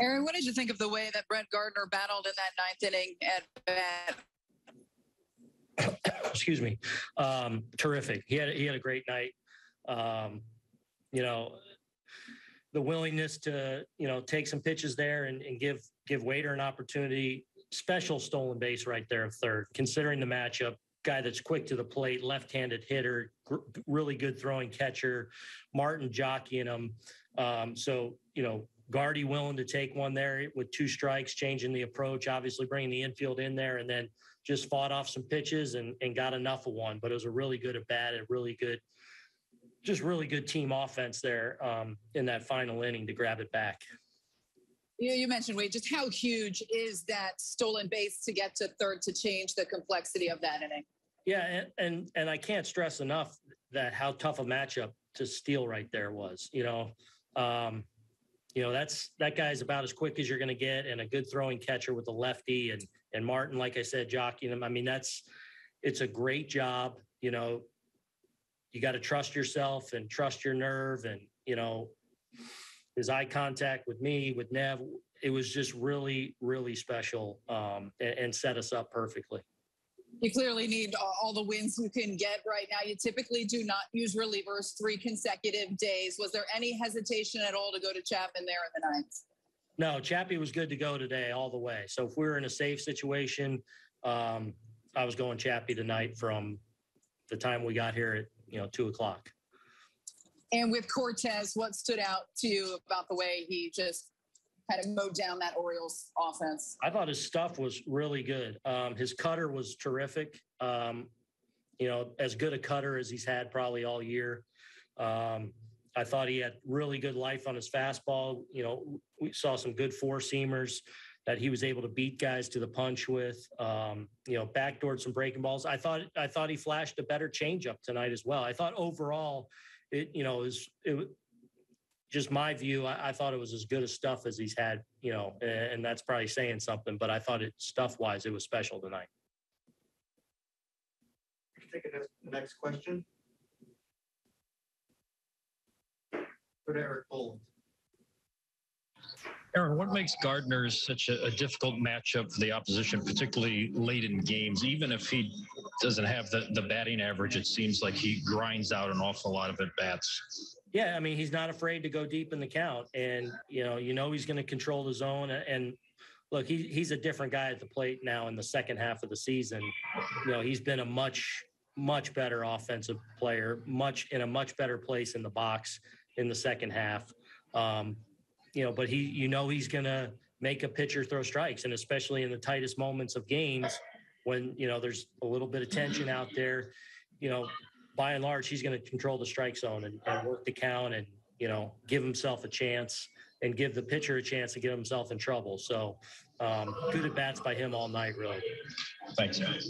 Aaron, what did you think of the way that Brett Gardner battled in that ninth inning at bat? Excuse me. Terrific. He had a great night. The willingness to, take some pitches there and give Wade an opportunity. Special stolen base right there at third, considering the matchup. Guy that's quick to the plate, left-handed hitter, really good throwing catcher, Martin jockeying him. Gardy willing to take one there with two strikes, changing the approach, obviously bringing the infield in there, and then just fought off some pitches and got enough of one. But it was a really good at-bat, really good team offense there in that final inning to grab it back. You mentioned, Wade, just how huge is that stolen base to get to third to change the complexity of that inning? Yeah, and I can't stress enough that how tough a matchup to steal right there was. That guy's about as quick as you're going to get, and a good throwing catcher with a lefty, and Martin, like I said, jockeying him. I mean, it's a great job. You got to trust yourself and trust your nerve, and his eye contact with me, with Nev, it was just really, really special and set us up perfectly. You clearly need all the wins you can get right now. You typically do not use relievers 3 consecutive days. Was there any hesitation at all to go to Chapman there in the ninth? No, Chappie was good to go today all the way. So if we were in a safe situation, I was going Chappie tonight from the time we got here at 2:00. And with Cortez, what stood out to you about the way he just kind of mowed down that Orioles offense? I thought his stuff was really good. His cutter was terrific. As good a cutter as he's had probably all year. I thought he had really good life on his fastball. We saw some good 4-seamers that he was able to beat guys to the punch with. Backdoored some breaking balls. I thought he flashed a better changeup tonight as well. I thought overall, it was just my view. I thought it was as good a stuff as he's had, and that's probably saying something, but I thought stuff-wise, it was special tonight. Take the next question. Go to Eric Bowling. Aaron, what makes Gardner such a difficult matchup for the opposition, particularly late in games? Even if he doesn't have the batting average, it seems like he grinds out an awful lot of at-bats. Yeah, I mean, he's not afraid to go deep in the count. And, he's going to control the zone. And, look, he's a different guy at the plate now in the second half of the season. He's been a much, much better offensive player, in a much better place in the box in the second half. But he's going to make a pitcher throw strikes, and especially in the tightest moments of games when, there's a little bit of tension out there, by and large, he's going to control the strike zone and work the count and, give himself a chance and give the pitcher a chance to get himself in trouble. So good at bats by him all night, really. Thanks, guys.